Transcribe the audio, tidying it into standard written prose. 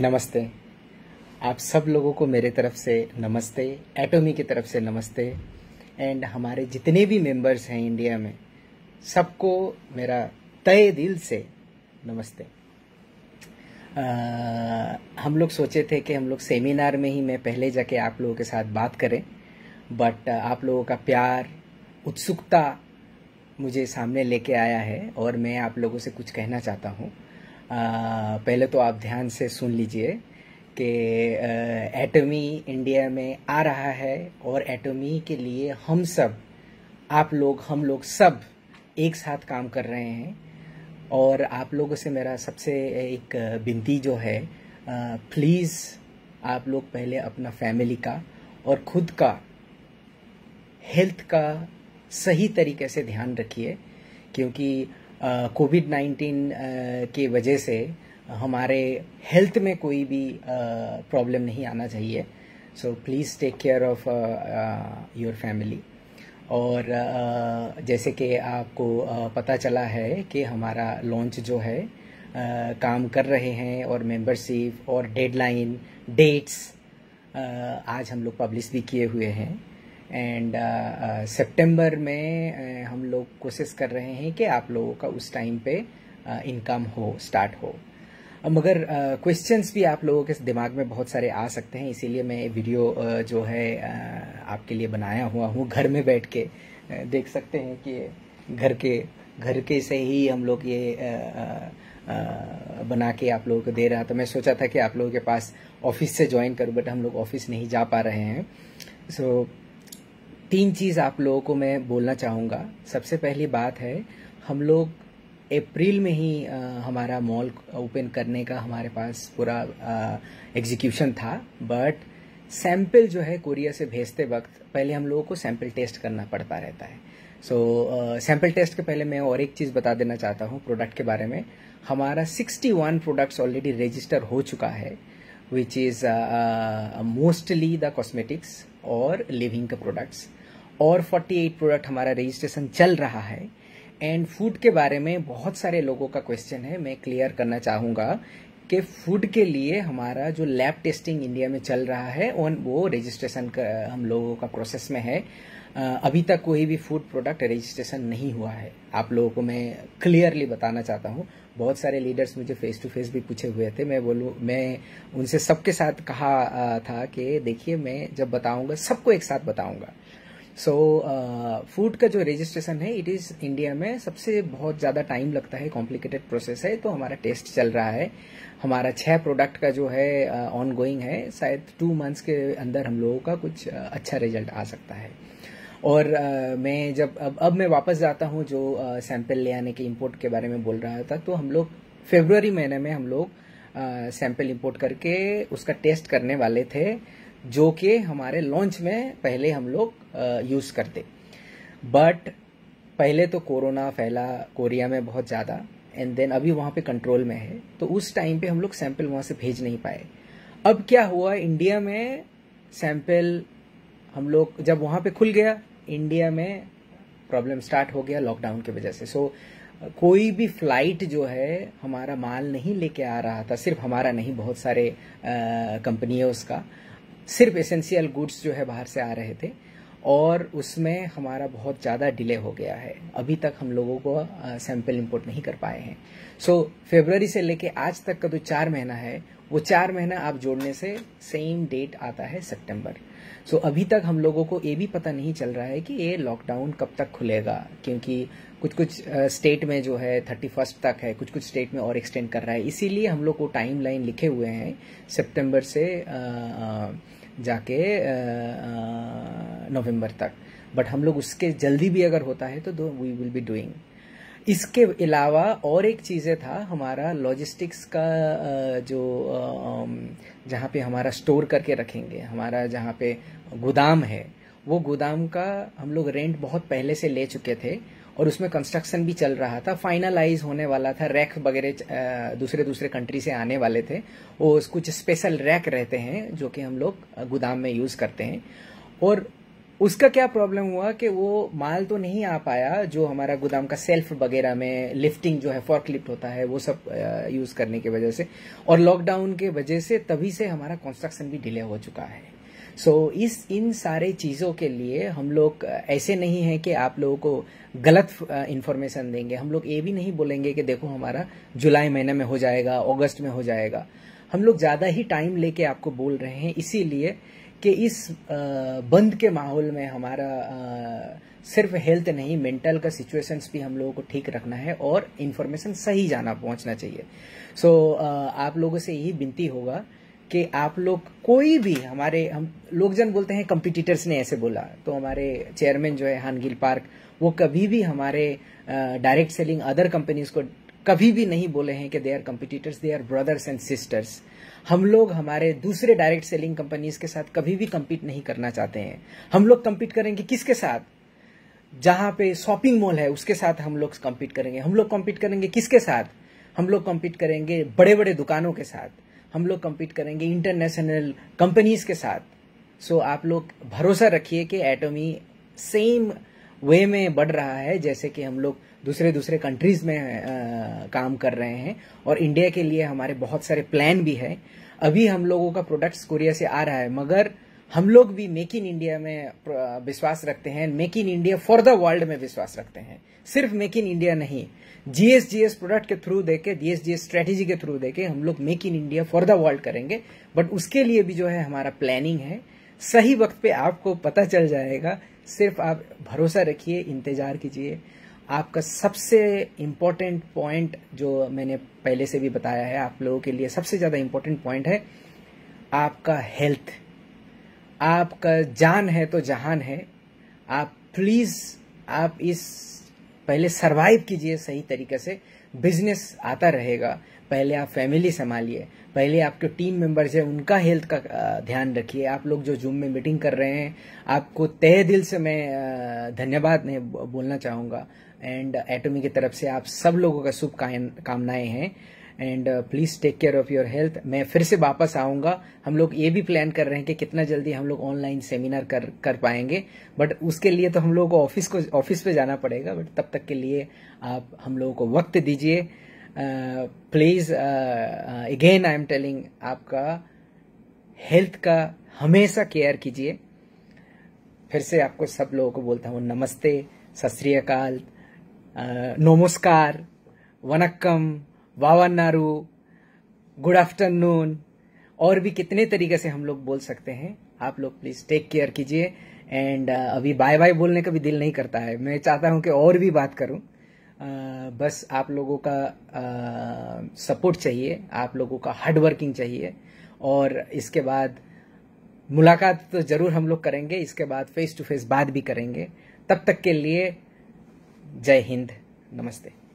नमस्ते, आप सब लोगों को मेरे तरफ से नमस्ते, एटॉमी की तरफ से नमस्ते एंड हमारे जितने भी मेंबर्स हैं इंडिया में सबको मेरा तहे दिल से नमस्ते। हम लोग सोचे थे कि हम लोग सेमिनार में ही मैं पहले जाके आप लोगों के साथ बात करें, बट आप लोगों का प्यार, उत्सुकता मुझे सामने लेके आया है और मैं आप लोगों से कुछ कहना चाहता हूँ। पहले तो आप ध्यान से सुन लीजिए कि एटॉमी इंडिया में आ रहा है और एटॉमी के लिए हम सब, आप लोग, हम लोग सब एक साथ काम कर रहे हैं। और आप लोगों से मेरा सबसे एक विनती जो है, प्लीज़ आप लोग पहले अपना फैमिली का और खुद का हेल्थ का सही तरीके से ध्यान रखिए, क्योंकि कोविड-19 के वजह से हमारे हेल्थ में कोई भी प्रॉब्लम नहीं आना चाहिए। So please take care of your family. और जैसे कि आपको पता चला है कि हमारा लॉन्च जो है काम कर रहे हैं और मेंबरशिप और डेडलाइन, डेट्स आज हम लोग पब्लिश भी किए हुए हैं। एंड सितंबर में हम लोग कोशिश कर रहे हैं कि आप लोगों का उस टाइम पे इनकम हो, स्टार्ट हो। मगर क्वेश्चंस भी आप लोगों के दिमाग में बहुत सारे आ सकते हैं, इसीलिए मैं वीडियो जो है आपके लिए बनाया हुआ हूँ। घर में बैठ के देख सकते हैं कि घर के से ही हम लोग ये बना के आप लोगों को दे रहा था। मैं सोचा था कि आप लोगों के पास ऑफिस से ज्वाइन करूँ, बट हम लोग ऑफिस नहीं जा पा रहे हैं। सो तीन चीज़ आप लोगों को मैं बोलना चाहूँगा। सबसे पहली बात है, हम लोग अप्रैल में ही हमारा मॉल ओपन करने का हमारे पास पूरा एग्जीक्यूशन था, बट सैंपल जो है कोरिया से भेजते वक्त पहले हम लोगों को सैंपल टेस्ट करना पड़ता रहता है। सो सैंपल टेस्ट के पहले मैं और एक चीज़ बता देना चाहता हूँ प्रोडक्ट के बारे में। हमारा 61 प्रोडक्ट्स ऑलरेडी रजिस्टर हो चुका है, which is mostly the cosmetics और लिविंग के प्रोडक्ट्स, और 48 प्रोडक्ट हमारा रजिस्ट्रेशन चल रहा है। एंड फूड के बारे में बहुत सारे लोगों का क्वेश्चन है, मैं क्लियर करना चाहूँगा कि फूड के लिए हमारा जो लैब टेस्टिंग इंडिया में चल रहा है और वो रजिस्ट्रेशन का हम लोगों का प्रोसेस में है। अभी तक कोई भी फूड प्रोडक्ट रजिस्ट्रेशन नहीं हुआ है, आप लोगों को मैं क्लियरली बताना चाहता हूँ। बहुत सारे लीडर्स मुझे फेस टू फेस भी पूछे हुए थे। मैं उनसे सबके साथ कहा था कि देखिए, मैं जब बताऊँगा सबको एक साथ बताऊँगा। सो फूड का जो रजिस्ट्रेशन है, इट इज़ इंडिया में सबसे बहुत ज़्यादा टाइम लगता है, कॉम्प्लिकेटेड प्रोसेस है। तो हमारा टेस्ट चल रहा है, हमारा 6 प्रोडक्ट का जो है ऑन गोइंग है। शायद 2 मंथ्स के अंदर हम लोगों का कुछ अच्छा रिजल्ट आ सकता है। और मैं जब अब मैं वापस जाता हूँ जो सैंपल ले आने के, इम्पोर्ट के बारे में बोल रहा था। तो हम लोग फरवरी महीने में हम लोग सैंपल इम्पोर्ट करके उसका टेस्ट करने वाले थे, जो कि हमारे लॉन्च में पहले हम लोग यूज़ करते। बट पहले तो कोरोना फैला कोरिया में बहुत ज़्यादा, एंड देन अभी वहाँ पे कंट्रोल में है, तो उस टाइम पे हम लोग सैंपल वहाँ से भेज नहीं पाए। अब क्या हुआ, इंडिया में सैंपल हम लोग जब वहाँ पे खुल गया, इंडिया में प्रॉब्लम स्टार्ट हो गया लॉकडाउन की वजह से। सो कोई भी फ्लाइट जो है हमारा माल नहीं लेके आ रहा था, सिर्फ हमारा नहीं, बहुत सारे कंपनियों का सिर्फ एसेंशियल गुड्स जो है बाहर से आ रहे थे, और उसमें हमारा बहुत ज़्यादा डिले हो गया है। अभी तक हम लोगों को सैंपल इंपोर्ट नहीं कर पाए हैं। सो फरवरी से लेके आज तक का जो 4 महीना है, वो 4 महीना आप जोड़ने से सेम डेट आता है सितंबर। सो अभी तक हम लोगों को ये भी पता नहीं चल रहा है कि ये लॉकडाउन कब तक खुलेगा, क्योंकि कुछ कुछ स्टेट में जो है 31 तक है, कुछ कुछ स्टेट में और एक्सटेंड कर रहा है। इसीलिए हम लोग को टाइम लाइन लिखे हुए हैं सितंबर से जाके नवंबर तक, बट हम लोग उसके जल्दी भी अगर होता है तो वी विल बी डूइंग। इसके अलावा और एक चीज़ें था, हमारा लॉजिस्टिक्स का जो जहाँ पे हमारा स्टोर करके रखेंगे, हमारा जहाँ पे गोदाम है, वो गोदाम का हम लोग रेंट बहुत पहले से ले चुके थे और उसमें कंस्ट्रक्शन भी चल रहा था, फाइनलाइज होने वाला था। रैक वगैरह दूसरे दूसरे कंट्री से आने वाले थे, वो कुछ स्पेशल रैक रहते हैं जो कि हम लोग गोदाम में यूज़ करते हैं। और उसका क्या प्रॉब्लम हुआ कि वो माल तो नहीं आ पाया जो हमारा गोदाम का सेल्फ वगैरह में लिफ्टिंग जो है फॉर्कलिफ्ट होता है वो सब यूज करने की वजह से और लॉकडाउन के वजह से तभी से हमारा कंस्ट्रक्शन भी डिले हो चुका है। सो इस इन सारे चीज़ों के लिए हम लोग ऐसे नहीं है कि आप लोगों को गलत इन्फॉर्मेशन देंगे। हम लोग ये भी नहीं बोलेंगे कि देखो हमारा जुलाई महीने में हो जाएगा, अगस्त में हो जाएगा। हम लोग ज़्यादा ही टाइम लेके आपको बोल रहे हैं इसीलिए कि इस बंद के माहौल में हमारा सिर्फ हेल्थ नहीं मेंटल का सिचुएशंस भी हम लोगों को ठीक रखना है और इन्फॉर्मेशन सही जाना पहुंचना चाहिए। सो आप लोगों से यही विनती होगा कि आप लोग कोई भी हमारे हम लोग जन बोलते हैं कंपटीटर्स ने ऐसे बोला तो हमारे चेयरमैन जो है हानगिल पार्क वो कभी भी हमारे डायरेक्ट सेलिंग अदर कंपनीज को कभी भी नहीं बोले हैं कि they are competitors, they are brothers and sisters. हम लोग हमारे दूसरे डायरेक्ट सेलिंग कंपनीज के साथ कभी भी कम्पीट नहीं करना चाहते हैं। हम लोग कम्पीट करेंगे किसके साथ? जहां पे शॉपिंग मॉल है उसके साथ हम लोग कम्पीट करेंगे। हम लोग कम्पीट करेंगे किसके साथ? हम लोग कम्पीट करेंगे बड़े बड़े दुकानों के साथ, हम लोग कम्पीट करेंगे इंटरनेशनल कंपनीज के साथ। सो आप लोग भरोसा रखिए कि एटॉमी सेम वे में बढ़ रहा है जैसे कि हम लोग दूसरे दूसरे कंट्रीज में काम कर रहे हैं और इंडिया के लिए हमारे बहुत सारे प्लान भी है। अभी हम लोगों का प्रोडक्ट्स कोरिया से आ रहा है मगर हम लोग भी मेक इन इंडिया में विश्वास रखते हैं, make in India for the world में विश्वास रखते हैं। सिर्फ मेक इन इंडिया नहीं, जीएसजीएस प्रोडक्ट के थ्रू देके, जीएसजीएस स्ट्रेटेजी के थ्रू देके हम लोग make in India for the world करेंगे। बट उसके लिए भी जो है हमारा प्लानिंग है, सही वक्त पे आपको पता चल जाएगा। सिर्फ आप भरोसा रखिए, इंतजार कीजिए। आपका सबसे इम्पोर्टेंट पॉइंट जो मैंने पहले से भी बताया है आप लोगों के लिए सबसे ज्यादा इम्पोर्टेंट पॉइंट है आपका हेल्थ। आपका जान है तो जहान है। आप प्लीज आप इस पहले सरवाइव कीजिए सही तरीके से, बिजनेस आता रहेगा। पहले आप फैमिली संभालिए, पहले आपके टीम मेंबर्स हैं उनका हेल्थ का ध्यान रखिए। आप लोग जो जूम में मीटिंग कर रहे हैं आपको तहे दिल से मैं धन्यवाद बोलना चाहूँगा एंड एटॉमी की तरफ से आप सब लोगों का शुभकामनाएं हैं and please take care of your health. मैं फिर से वापस आऊंगा। हम लोग ये भी प्लान कर रहे हैं कि कितना जल्दी हम लोग ऑनलाइन सेमिनार कर पाएंगे बट उसके लिए तो हम लोगों को ऑफिस पे जाना पड़ेगा। बट तब तक के लिए आप हम लोगों को वक्त दीजिए please. Again I am telling, आपका हेल्थ का हमेशा केयर कीजिए। फिर से आपको सब लोगों को बोलता हूँ नमस्ते, सत श्री अकाल, नमस्कार, वनक्कम, वावनारू, गुड आफ्टरनून और भी कितने तरीके से हम लोग बोल सकते हैं। आप लोग प्लीज टेक केयर कीजिए एंड अभी बाय बाय बोलने का भी दिल नहीं करता है। मैं चाहता हूं कि और भी बात करूं, बस आप लोगों का सपोर्ट चाहिए, आप लोगों का हार्ड वर्किंग चाहिए और इसके बाद मुलाकात तो जरूर हम लोग करेंगे, इसके बाद फेस टू फेस बात भी करेंगे। तब तक के लिए जय हिंद, नमस्ते।